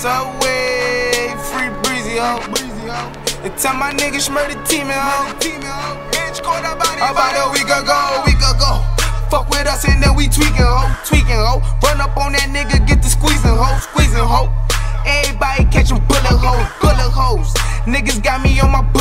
Subway, free breezy, ho. And tell my niggas murder team, ho. Bitch, caught up about a week ago, Fuck with us and then we tweaking, ho, Run up on that nigga, get the squeezing, ho, Everybody catch 'em bullet holes, Niggas got me on my butt.